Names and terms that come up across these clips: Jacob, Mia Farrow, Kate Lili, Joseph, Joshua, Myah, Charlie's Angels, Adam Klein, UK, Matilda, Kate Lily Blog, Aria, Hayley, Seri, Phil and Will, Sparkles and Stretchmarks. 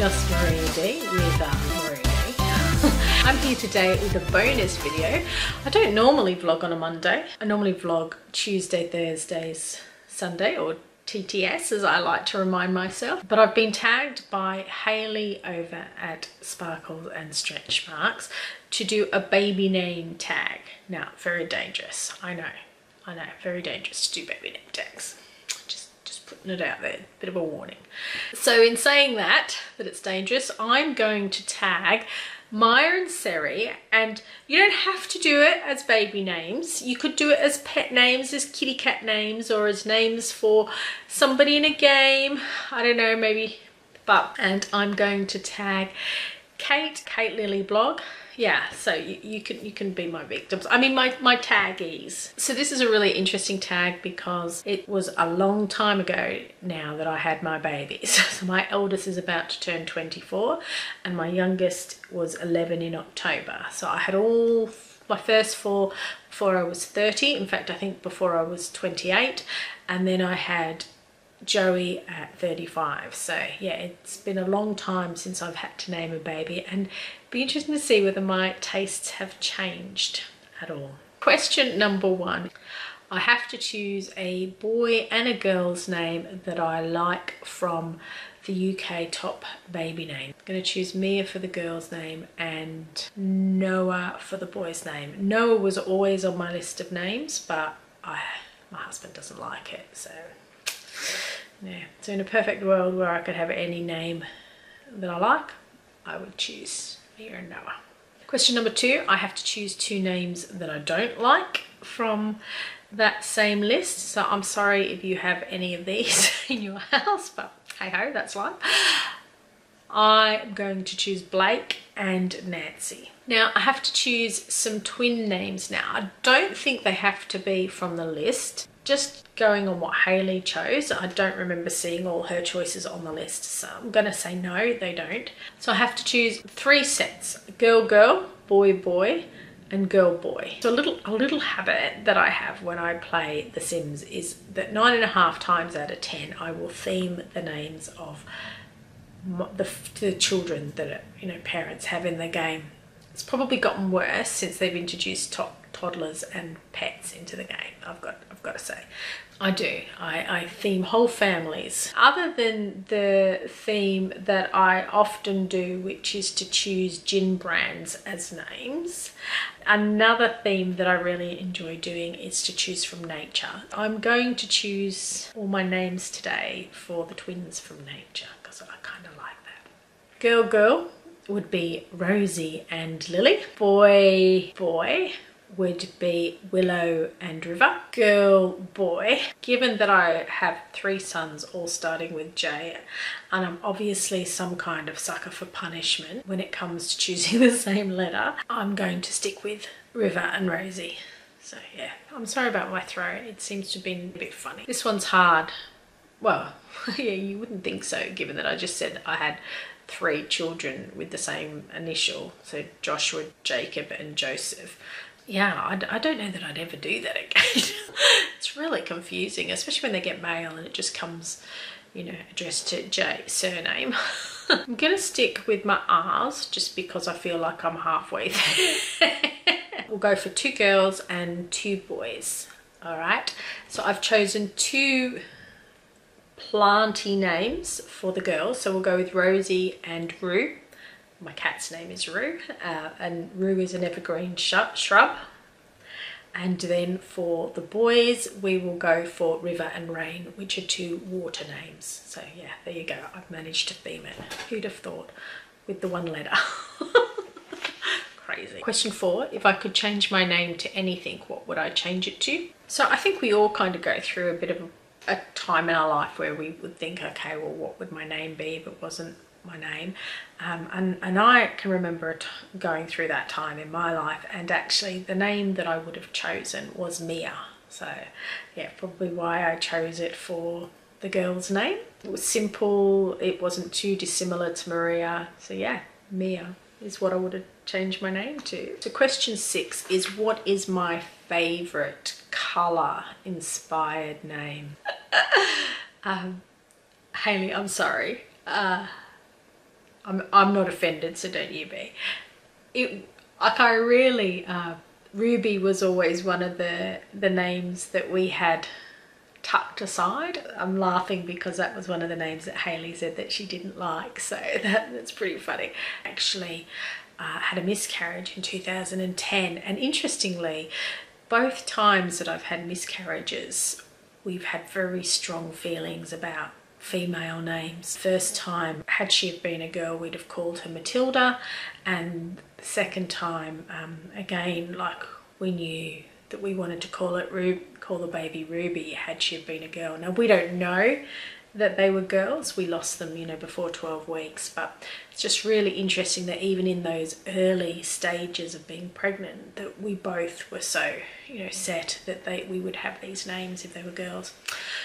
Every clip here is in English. just Maria D with Maria D. I'm here today with a bonus video. I don't normally vlog on a Monday. I normally vlog Tuesday, Thursdays, Sunday, or TTS as I like to remind myself, but I've been tagged by Hayley over at Sparkles and Stretchmarks to do a baby name tag. Now, very dangerous, I know, very dangerous to do baby name tags. Just putting it out there, bit of a warning. So in saying that it's dangerous, I'm going to tag Myah and Seri, and you don't have to do it as baby names. You could do it as pet names, as kitty cat names, or as names for somebody in a game. I don't know, maybe Bub. And I'm going to tag Kate Lily Blog. Yeah, so you can be my victims. I mean my taggies. So this is a really interesting tag because it was a long time ago now that I had my babies. So my eldest is about to turn 24 and my youngest was 11 in October. So I had all my first four before I was 30. In fact, I think before I was 28, and then I had Joey at 35. So yeah, it's been a long time since I've had to name a baby, and it'd be interesting to see whether my tastes have changed at all. Question number one, I have to choose a boy and a girl's name that I like from the UK top baby name. I'm going to choose Mia for the girl's name and Noah for the boy's name. Noah was always on my list of names, but my husband doesn't like it, so yeah. So in a perfect world where I could have any name that I like, I would choose Mia and Noah. Question number two, I have to choose two names that I don't like from that same list. So I'm sorry if you have any of these in your house, but hey ho, that's life. I'm going to choose Blake and Nancy. Now I have to choose some twin names now. I don't think they have to be from the list. Just going on what Hayley chose, I don't remember seeing all her choices on the list, so I'm gonna say no, they don't. So I have to choose three sets: girl girl, boy boy, and girl boy. So a little habit that I have when I play The Sims is that 9.5 times out of 10 I will theme the names of the children that, you know, parents have in the game. It's probably gotten worse since they've introduced toddlers and pets into the game. I've got to say, I theme whole families. Other than the theme that I often do, which is to choose gin brands as names, another theme that I really enjoy doing is to choose from nature. I'm going to choose all my names today for the twins from nature because I kind of like that. Girl girl would be Rosie and Lily. Boy boy would be Willow and River. Girl boy, given that I have three sons all starting with J, and I'm obviously some kind of sucker for punishment when it comes to choosing the same letter, I'm going to stick with River and Rosie. So yeah, I'm sorry about my throat, it seems to have been a bit funny. This one's hard. Well, yeah, you wouldn't think so given that I just said I had three children with the same initial, so Joshua, Jacob and Joseph. Yeah, I don't know that I'd ever do that again. It's really confusing, especially when they get mail and it just comes, you know, addressed to J, surname. I'm going to stick with my R's just because I feel like I'm halfway there. We'll go for two girls and two boys. All right, so I've chosen two planty names for the girls. So we'll go with Rosie and Rue. My cat's name is Rue, and Rue is an evergreen shrub. And then for the boys, we will go for River and Rain, which are two water names. So yeah, there you go. I've managed to theme it. Who'd have thought with the one letter? Crazy. Question four, if I could change my name to anything, what would I change it to? So I think we all kind of go through a bit of a time in our life where we would think, okay, well, what would my name be if it wasn't my name? And I can remember going through that time in my life, and actually the name that I would have chosen was Mia. So yeah, probably why I chose it for the girl's name. It was simple, it wasn't too dissimilar to Maria, so yeah, Mia is what I would have changed my name to. So question six is, what is my favorite color inspired name? Hayley, I'm sorry, I'm not offended, so don't you be. Ruby was always one of the names that we had tucked aside. I'm laughing because that was one of the names that Hayley said that she didn't like, so that's pretty funny. Actually had a miscarriage in 2010, and interestingly both times that I've had miscarriages we've had very strong feelings about female names. First time, had she have been a girl, we'd have called her Matilda, and the second time again, like, we knew that we wanted to call the baby Ruby had she have been a girl. Now we don't know that they were girls, we lost them, you know, before 12 weeks, but it's just really interesting that even in those early stages of being pregnant that we both were so, you know, set that we would have these names if they were girls.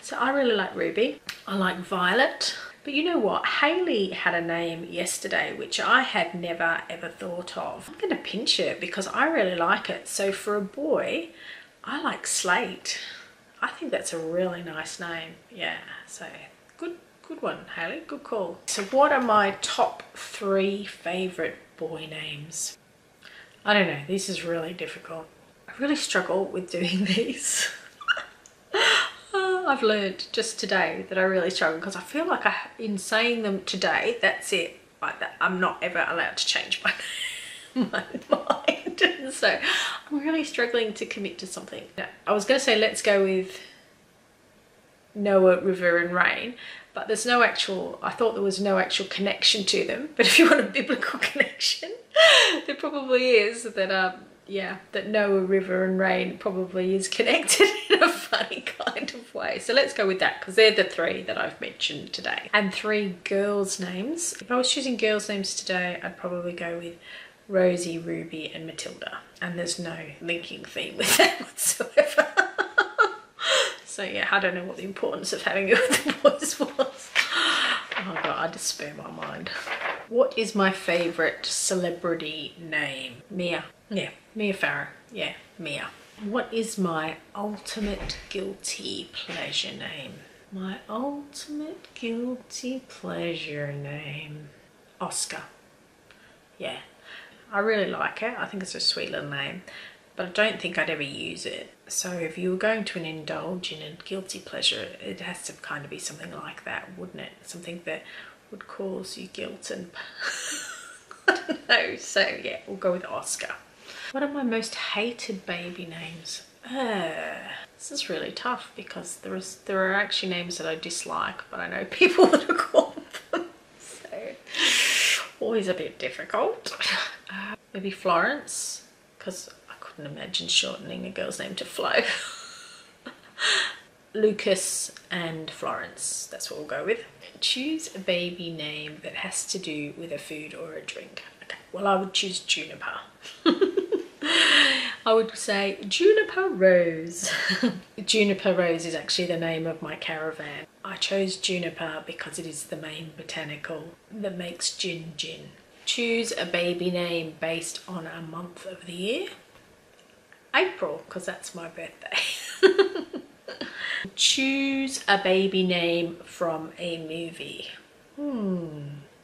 So I really like Ruby, I like Violet, but you know what, Hayley had a name yesterday which I had never ever thought of. I'm gonna pinch it because I really like it. So for a boy, I like Slate. I think that's a really nice name. Yeah, so good one, Hayley, good call. So what are my top 3 favorite boy names? I don't know, this is really difficult. I really struggle with doing these. I've learned just today that I really struggle because I feel like in saying them today, that's it, like that, I'm not ever allowed to change my mind. So I'm really struggling to commit to something. I was going to say let's go with Noah, River and Rain, but there's no actual, I thought there was no actual connection to them, but if you want a biblical connection, there probably is, that yeah, that Noah, River and Rain probably is connected in a funny kind of way. So let's go with that because they're the 3 that I've mentioned today. And 3 girls' names. If I was choosing girls' names today, I'd probably go with Rosie, Ruby and Matilda, and there's no linking theme with that whatsoever. So yeah, I don't know what the importance of having it with the boys was. Oh god, I despair my mind. What is my favourite celebrity name? Mia. Yeah, Mia Farrow. Yeah, Mia. What is my ultimate guilty pleasure name? My ultimate guilty pleasure name? Oscar. Yeah. I really like it. I think it's a sweet little name, but I don't think I'd ever use it. So if you were going to indulge in a guilty pleasure, it has to kind of be something like that, wouldn't it? Something that would cause you guilt and I don't know. So yeah, we'll go with Oscar. What are my most hated baby names? This is really tough because there are actually names that I dislike, but I know people that are called them. So always a bit difficult. Maybe Florence, because I couldn't imagine shortening a girl's name to Flo. Lucas and Florence, that's what we'll go with. Choose a baby name that has to do with a food or a drink. Okay, well I would choose Juniper. I would say Juniper Rose. Juniper Rose is actually the name of my caravan. I chose Juniper because it is the main botanical that makes gin gin. Choose a baby name based on a month of the year. April, because that's my birthday. Choose a baby name from a movie.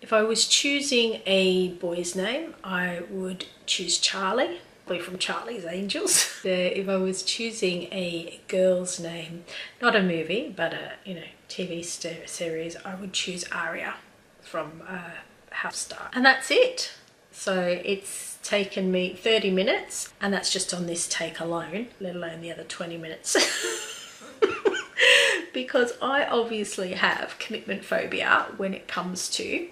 If I was choosing a boy's name, I would choose Charlie, probably from Charlie's Angels. If I was choosing a girl's name, not a movie, but a, you know, TV series, I would choose Aria from Half Star. And that's it. So it's taken me 30 minutes, and that's just on this take alone, let alone the other 20 minutes. Because I obviously have commitment phobia when it comes to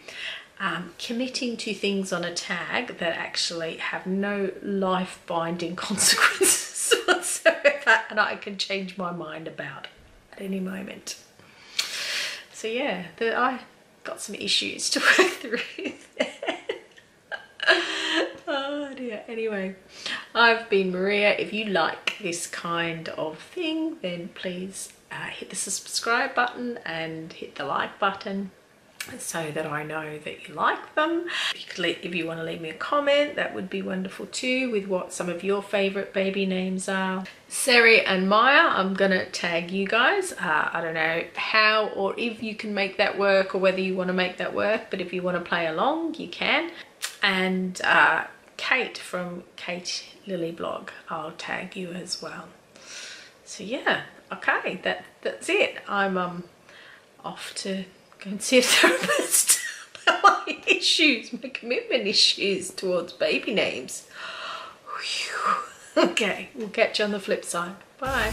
committing to things on a tag that actually have no life-binding consequences whatsoever, and I can change my mind about at any moment. So yeah, I got some issues to work through there. Oh dear. Anyway, I've been Maria. If you like this kind of thing, then please hit the subscribe button and hit the like button. so that I know that you like them. If you want to leave me a comment, that would be wonderful too, with what some of your favorite baby names are. Seri and Myah, I'm gonna tag you guys. I don't know how or if you can make that work, or whether you want to make that work, but if you want to play along, you can. And Kate from Kate Lily Blog, I'll tag you as well. So yeah, okay, that's it. I'm off to go and see a therapist about my issues, my commitment issues towards baby names. Okay, we'll catch you on the flip side. Bye.